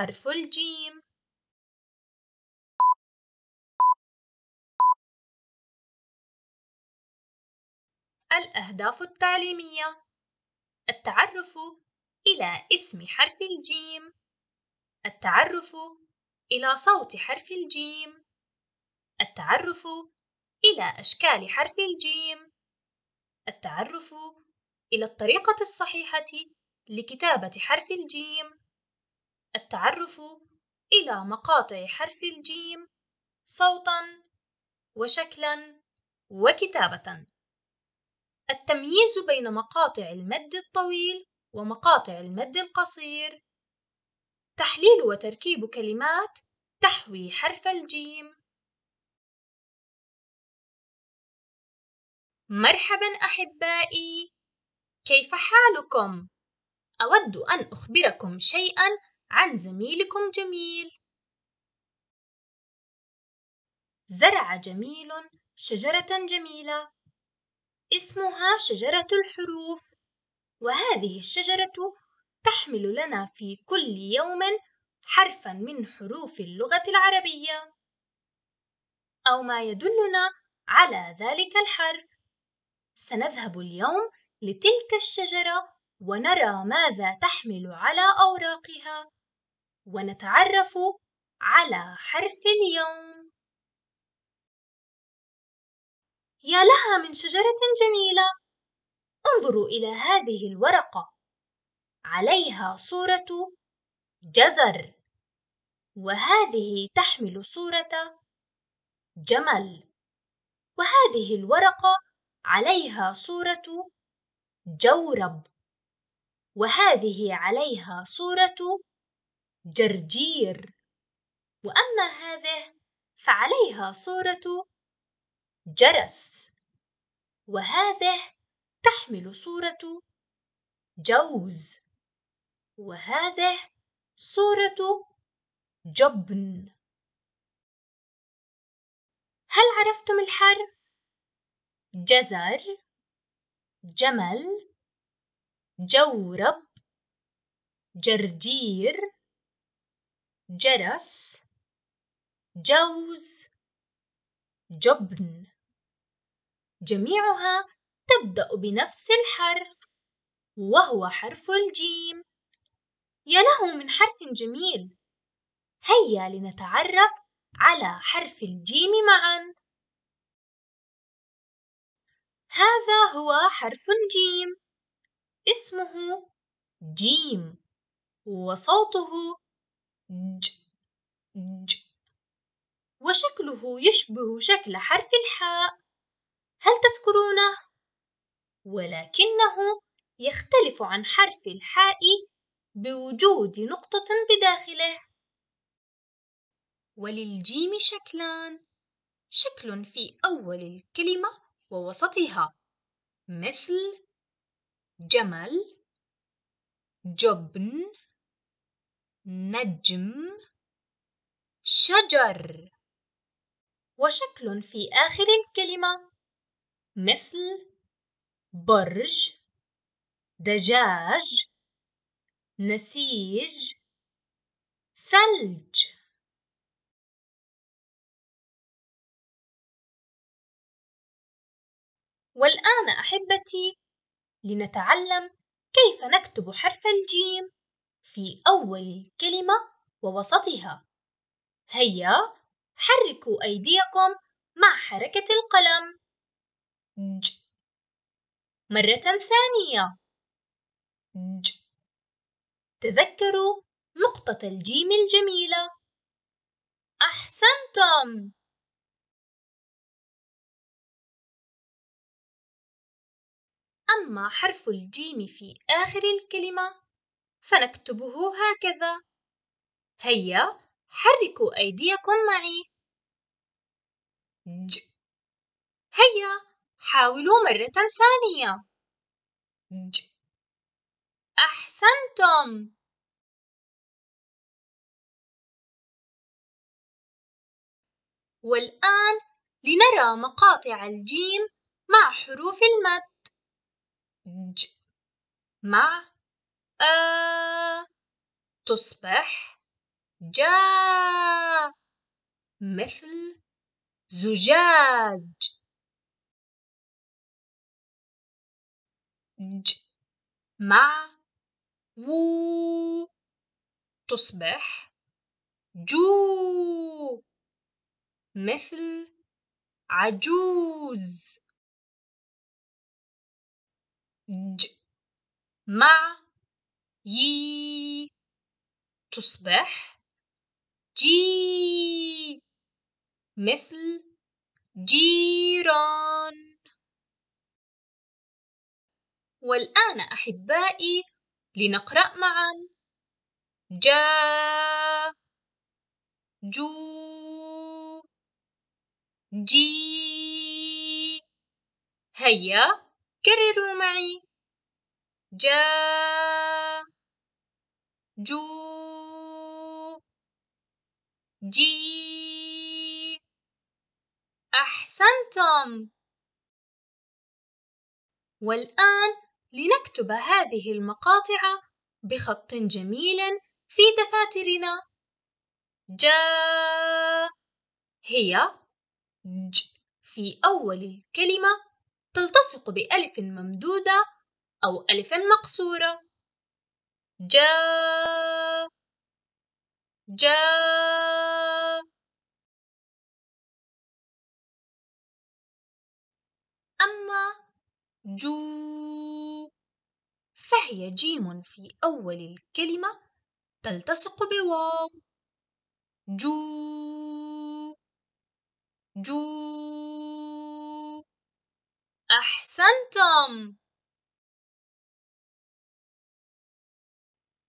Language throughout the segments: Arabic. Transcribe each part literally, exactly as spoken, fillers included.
حرف الجيم. الأهداف التعليمية: التعرف إلى اسم حرف الجيم، التعرف إلى صوت حرف الجيم، التعرف إلى أشكال حرف الجيم، التعرف إلى الطريقة الصحيحة لكتابة حرف الجيم، التعرف إلى مقاطع حرف الجيم صوتاً وشكلاً وكتابة، التمييز بين مقاطع المد الطويل ومقاطع المد القصير، تحليل وتركيب كلمات تحوي حرف الجيم. مرحباً أحبائي، كيف حالكم؟ أود أن أخبركم شيئاً عن زميلكم جميل. زرع جميل شجرة جميلة اسمها شجرة الحروف، وهذه الشجرة تحمل لنا في كل يوم حرفاً من حروف اللغة العربية أو ما يدلنا على ذلك الحرف. سنذهب اليوم لتلك الشجرة ونرى ماذا تحمل على أوراقها، ونتعرف على حرف اليوم. يا لها من شجرة جميلة! انظروا إلى هذه الورقة، عليها صورة جزر، وهذه تحمل صورة جمل، وهذه الورقة عليها صورة جورب، وهذه عليها صورة جرجير، وأما هذه فعليها صورة جرس، وهذه تحمل صورة جوز، وهذه صورة جبن. هل عرفتم الحرف؟ جزر، جمل، جورب، جرجير، جرس، جوز، جبن، جميعها تبدأ بنفس الحرف وهو حرف الجيم. يا له من حرف جميل! هيا لنتعرف على حرف الجيم معاً. هذا هو حرف الجيم، اسمه جيم وصوته ج ج، وشكله يشبه شكل حرف الحاء، هل تذكرونه؟ ولكنه يختلف عن حرف الحاء بوجود نقطة بداخله. وللجيم شكلان، شكل في أول الكلمة ووسطها مثل جمل، جبن، نجم، شجر، وشكل في آخر الكلمة مثل برج، دجاج، نسيج، ثلج. والآن أحبتي لنتعلم كيف نكتب حرف الجيم في أول الكلمة ووسطها. هيا حركوا أيديكم مع حركة القلم ج. مرة ثانية ج. تذكروا نقطة الجيم الجميلة. أحسنتم! أما حرف الجيم في آخر الكلمة فنكتبه هكذا. هيا حركوا أيديكم معي ج. هيا حاولوا مرة ثانية ج. أحسنتم! والآن لنرى مقاطع الجيم مع حروف المد ج. مع آ تصبح جا، مثل زجاج. ج مع وو تصبح جو، مثل عجوز. ج مع ي تصبح جي، مثل جيران. والآن أحبائي لنقرأ معا. جا، جو، جي. هيا كرروا معي. جا، جو، جي. أحسنتم. والآن لنكتب هذه المقاطع بخط جميل في دفاترنا. جا هي ج في أول الكلمة تلتصق بألف ممدودة أو ألف مقصورة. جا جا. أما جو فهي جيم في أول الكلمة تلتصق بواو. جو جو. أحسنتم.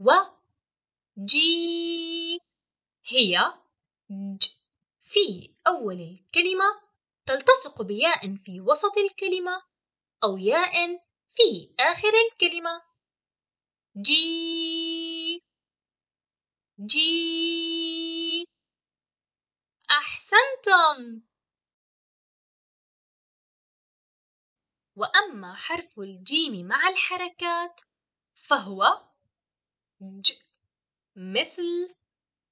و جي هي ج في أول الكلمة تلتصق بياء في وسط الكلمة أو ياء في آخر الكلمة. جي جي. أحسنتم. وأما حرف الجيم مع الحركات فهو ج، مثل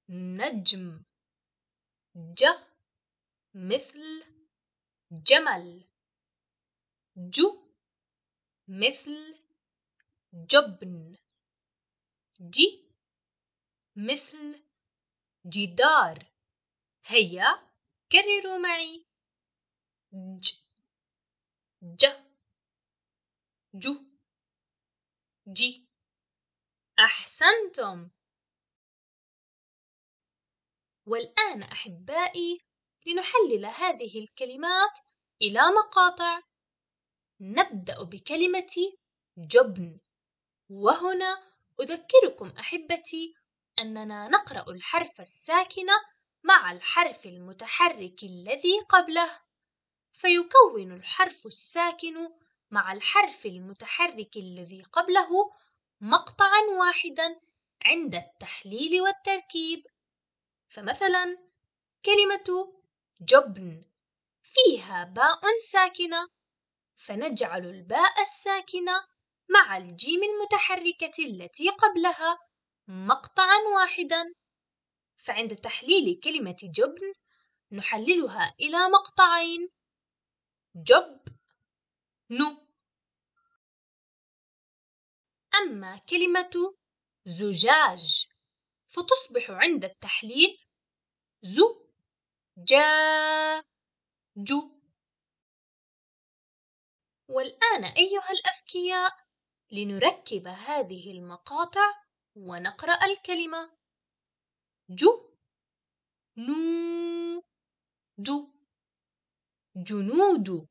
نجم، ج مثل جمل، جو مثل جبن، جي مثل جدار. هيا كرروا معي. ج ج جو جي. أحسنتم. والآن أحبائي لنحلل هذه الكلمات إلى مقاطع. نبدأ بكلمة جبن، وهنا أذكركم أحبتي أننا نقرأ الحرف الساكن مع الحرف المتحرك الذي قبله، فيكون الحرف الساكن مع الحرف المتحرك الذي قبله مقطعا واحدا عند التحليل والتركيب. فمثلا كلمة جبن فيها باء ساكنة، فنجعل الباء الساكنة مع الجيم المتحركة التي قبلها مقطعا واحدا، فعند تحليل كلمة جبن نحللها إلى مقطعين. جب نو. أما كلمة زجاج فتصبح عند التحليل زو جا جو. والآن أيها الأذكياء لنركب هذه المقاطع ونقرأ الكلمة. جو نو دو جنود.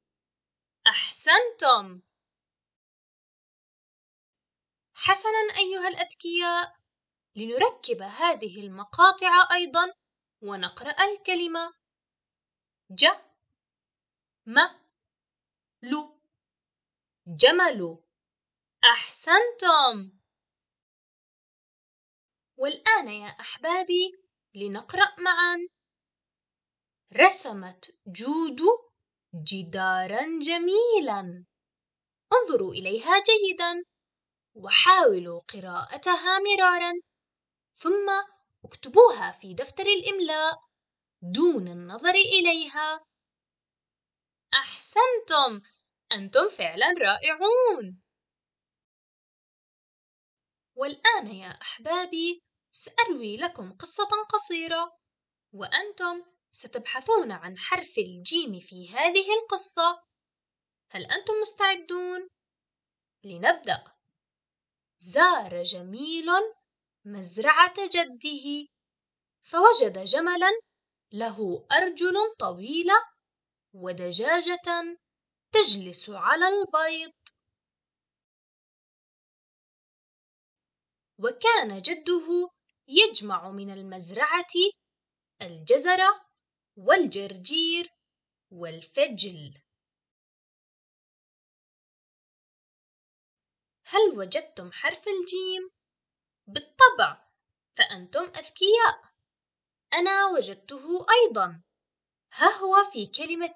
أحسنتم. حسناً أيها الأذكياء لنركب هذه المقاطع أيضاً ونقرأ الكلمة. ج م لو جمل. أحسنتم. والآن يا أحبابي لنقرأ معا. رسمت جود جدارا جميلا. انظروا إليها جيدا وحاولوا قراءتها مرارا، ثم اكتبوها في دفتر الإملاء دون النظر إليها. أحسنتم، أنتم فعلا رائعون. والآن يا أحبابي سأروي لكم قصة قصيرة، وأنتم ستبحثون عن حرف الجيم في هذه القصة. هل أنتم مستعدون؟ لنبدأ. زار جميل مزرعة جده فوجد جملا له أرجل طويلة ودجاجة تجلس على البيض. وكان جده يجمع من المزرعة الجزرة والجرجير والفجل. هل وجدتم حرف الجيم؟ بالطبع، فأنتم أذكياء. أنا وجدته أيضا، ها هو في كلمة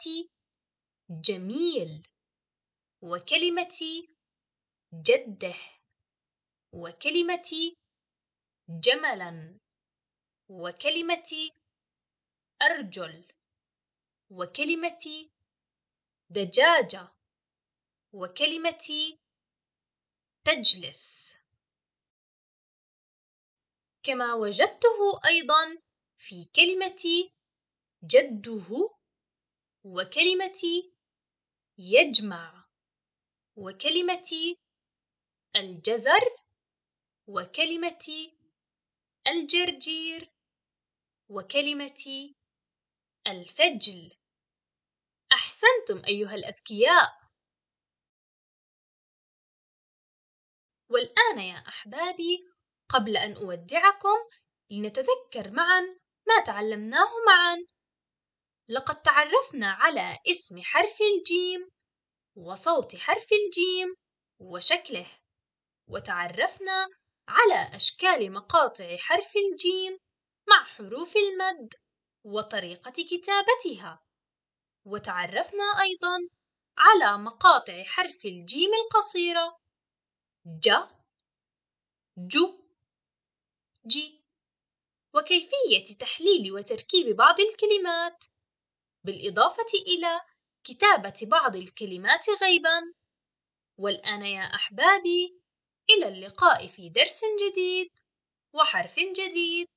جميل وكلمة جده وكلمة جملا وكلمة أرجل وكلمة دجاجة وكلمة تجلس. كما وجدته أيضا في كلمة جده وكلمة يجمع وكلمة الجزر وكلمة الجرجير وكلمة الفجل. أحسنتم أيها الأذكياء. والآن يا أحبابي قبل أن أودعكم لنتذكر معا ما تعلمناه معا. لقد تعرفنا على اسم حرف الجيم وصوت حرف الجيم وشكله، وتعرفنا على أشكال مقاطع حرف الجيم مع حروف المد وطريقة كتابتها، وتعرفنا أيضا على مقاطع حرف الجيم القصيرة ج، جو، جي، وكيفية تحليل وتركيب بعض الكلمات، بالإضافة إلى كتابة بعض الكلمات غيبا. والآن يا أحبابي إلى اللقاء في درس جديد وحرف جديد.